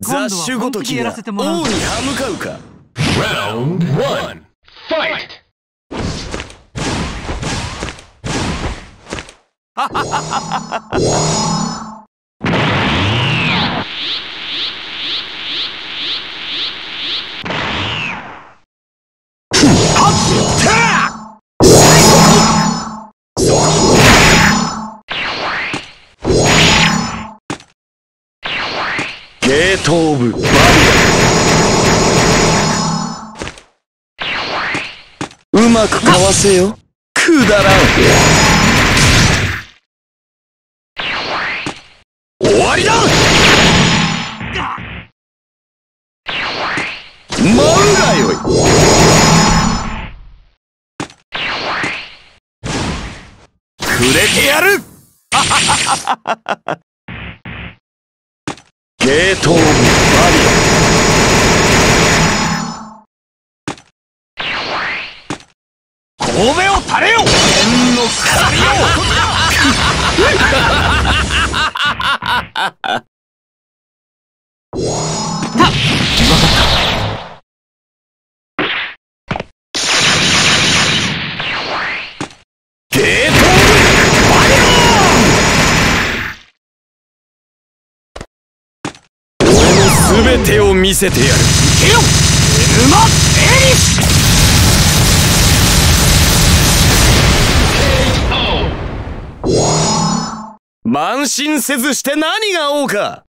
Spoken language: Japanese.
雑種ごときが王に歯向かうか。Round 1 Fight! ハハハハゲートオブバリア。うまくかわせよ。くだらん。終わりだ。舞うがよい。くれてやる。ゲートオブバリア。神戸を垂れよ。天の鎖よ。全てを見せてやる。行けよ沼エリス。慢心せずして何が王か。